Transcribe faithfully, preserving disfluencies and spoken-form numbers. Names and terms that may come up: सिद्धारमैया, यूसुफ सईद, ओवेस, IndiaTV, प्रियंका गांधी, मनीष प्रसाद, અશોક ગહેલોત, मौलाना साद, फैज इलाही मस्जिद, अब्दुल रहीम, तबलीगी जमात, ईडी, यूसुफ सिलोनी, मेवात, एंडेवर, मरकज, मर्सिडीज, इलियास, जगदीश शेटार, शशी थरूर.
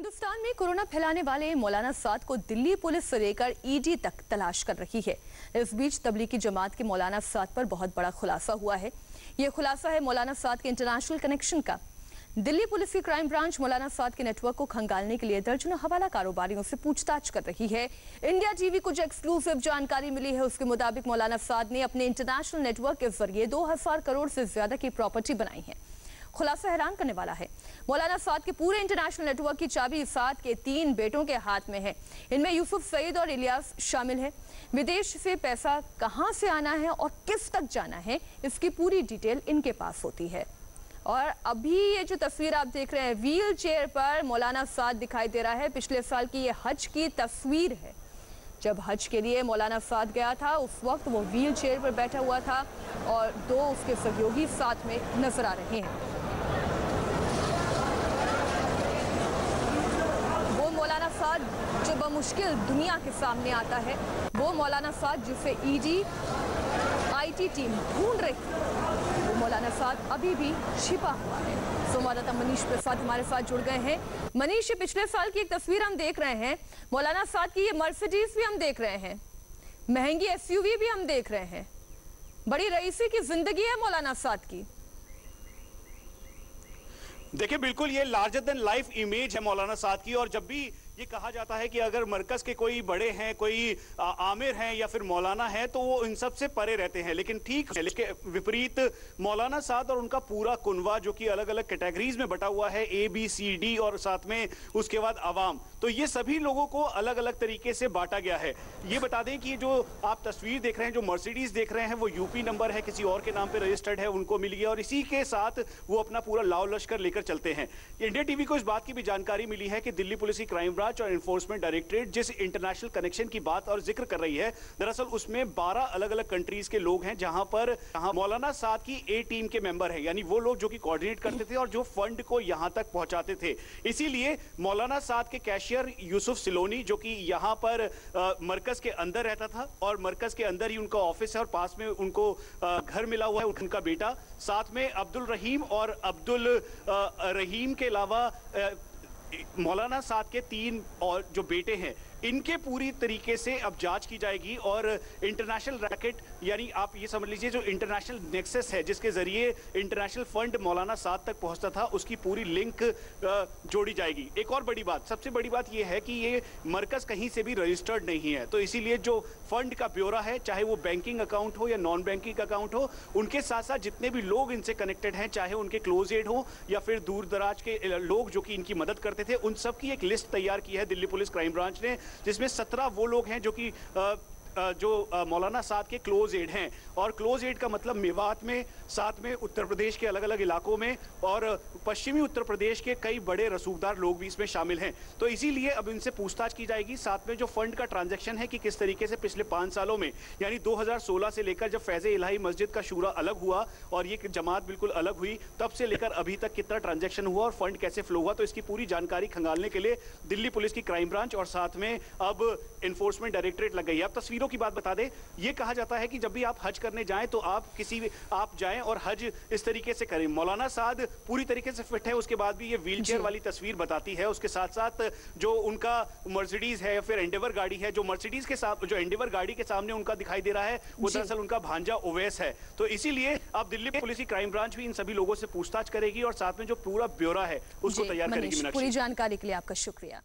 हिंदुस्तान में कोरोना फैलाने वाले मौलाना साद को दिल्ली पुलिस से लेकर ईडी तक तलाश कर रही है। इस बीच तबलीगी जमात के मौलाना साद पर बहुत बड़ा खुलासा हुआ है। यह खुलासा है मौलाना साद के इंटरनेशनल कनेक्शन का। दिल्ली पुलिस की क्राइम ब्रांच मौलाना साद के नेटवर्क को खंगालने के लिए दर्जनों हवाला कारोबारियों से पूछताछ कर रही है। इंडिया टीवी को जो एक्सक्लूसिव जानकारी मिली है उसके मुताबिक मौलाना साद ने अपने इंटरनेशनल नेटवर्क के जरिए दो हजार करोड़ से ज्यादा की प्रॉपर्टी बनाई है। खुलासा हैरान करने वाला है। मौलाना साद के पूरे इंटरनेशनल नेटवर्क की चाबी साद के तीन बेटों के हाथ में है। इनमें यूसुफ सईद और इलियास शामिल है। विदेश से पैसा कहां से आना है और किस तक जाना है इसकी पूरी डिटेल इनके पास होती है। और अभी ये जो तस्वीर आप देख रहे हैं, व्हील चेयर पर मौलाना साद दिखाई दे रहा है। पिछले साल की ये हज की तस्वीर है। जब हज के लिए मौलाना साद गया था उस वक्त वो व्हील चेयर पर बैठा हुआ था और दो उसके सहयोगी साथ में नजर आ रहे हैं। मौलाना साद जो बमुश्किल दुनिया के सामने आता है, वो मौलाना साद जिसे ईडी आईटी टीम ढूंढ रही है, वो मौलाना साद अभी भी छिपा हुआ है। संवाददाता मनीष प्रसाद हमारे साथ जुड़ गए हैं। मनीष, पिछले साल की एक तस्वीर हम देख रहे हैं, मौलाना साद की ये मर्सिडीज भी हम देख रहे हैं, महंगी एसयूवी भी हम देख रहे हैं। बड़ी रईसी की जिंदगी है मौलाना साद की। देखिए, बिल्कुल ये लार्जर देन लाइफ इमेज है मौलाना साद की। और जब भी ये कहा जाता है कि अगर मरकज़ के कोई बड़े हैं, कोई आमिर हैं या फिर मौलाना हैं, तो वो इन सब से परे रहते हैं। लेकिन ठीक है, लेकिन विपरीत मौलाना साद और उनका पूरा कुनवा जो कि अलग अलग कैटेगरीज में बटा हुआ है, ए बी सी डी और साथ में उसके बाद आवाम, तो ये सभी लोगों को अलग अलग तरीके से बांटा गया है। ये बता दें कि जो आप तस्वीर देख रहे हैं, जो मर्सिडीज़ देख रहे हैं, वो यूपी नंबर है, किसी और के नाम पर रजिस्टर्ड है, उनको मिल गया और इसी के साथ वो अपना पूरा लाव लश्कर लेकर चलते हैं। इंडिया टीवी को इस बात की भी जानकारी मिली है कि दिल्ली पुलिस की क्राइम और एनफोर्समेंट डायरेक्टरेट जिस इंटरनेशनल कनेक्शन की बात और जिक्र कर रही है, दरअसल उसमें बारह अलग अलग कंट्रीज के लोग हैं जहां पर मौलाना साद की ए टीम के मेंबर हैं, यानी वो लोग जो कि कोऑर्डिनेट करते थे और जो फंड को यहां तक पहुंचाते थे। इसीलिए मौलाना साद के कैशियर यूसुफ सिलोनी जो कि यहां पर मरकज के अंदर रहता था और मरकज के अंदर ही उनका ऑफिस है और पास में उनको आ, घर मिला हुआ है, उनका बेटा, साथ में अब्दुल रहीम और अब्दुल रहीम के अलावा मौलाना साद के तीन और जो बेटे हैं, इनके पूरी तरीके से अब जांच की जाएगी। और इंटरनेशनल रैकेट, यानी आप ये समझ लीजिए जो इंटरनेशनल नेक्सस है जिसके जरिए इंटरनेशनल फंड मौलाना साद तक पहुंचता था, उसकी पूरी लिंक जोड़ी जाएगी। एक और बड़ी बात, सबसे बड़ी बात ये है कि ये मरकज कहीं से भी रजिस्टर्ड नहीं है, तो इसीलिए जो फंड का ब्यौरा है, चाहे वो बैंकिंग अकाउंट हो या नॉन बैंकिंग अकाउंट हो, उनके साथ साथ जितने भी लोग इनसे कनेक्टेड हैं, चाहे उनके क्लोज एड हो या फिर दूर दराज के लोग जो कि इनकी मदद करते थे, उन सब की एक लिस्ट तैयार की है दिल्ली पुलिस क्राइम ब्रांच ने, जिसमें सत्रह वो लोग हैं जो कि जो मौलाना साद के क्लोज एड हैं। और क्लोज एड का मतलब मेवात में, साथ में उत्तर प्रदेश के अलग अलग इलाकों में और पश्चिमी उत्तर प्रदेश के कई बड़े रसूखदार लोग भी इसमें शामिल हैं। तो इसीलिए अब इनसे पूछताछ की जाएगी, साथ में जो फंड का ट्रांजैक्शन है कि किस तरीके से पिछले पाँच सालों में, यानी दो हज़ार सोलह से लेकर जब फैज इलाही मस्जिद का शूरा अलग हुआ और ये जमात बिल्कुल अलग हुई, तब से लेकर अभी तक कितना ट्रांजेक्शन हुआ और फंड कैसे फ्लो हुआ, तो इसकी पूरी जानकारी खंगालने के लिए दिल्ली पुलिस की क्राइम ब्रांच और साथ में अब इन्फोर्समेंट डायरेक्टरेट लग गई है। अब तस्वीर की बात बता दे, ये कहा जाता है कि जब भी आप हज करने जाएं तो आप किसी आप जाएं और हज इस तरीके से करें। मौलाना साद पूरी तरीके से फिट है, उसके बाद भी ये व्हीलचेयर वाली तस्वीर बताती है। उसके साथ साथ जो उनका मर्सिडीज है, फिर एंडेवर गाड़ी है, जो मर्सिडीज के साथ जो एंडेवर गाड़ी के सामने उनका दिखाई दे रहा है वो दरअसल उनका भांजा ओवेस है। तो इसीलिए अब दिल्ली पुलिस की क्राइम ब्रांच भी इन सभी लोगों से पूछताछ करेगी और साथ में जो पूरा ब्यौरा है उसको तैयार करेगी। पूरी जानकारी के लिए आपका शुक्रिया।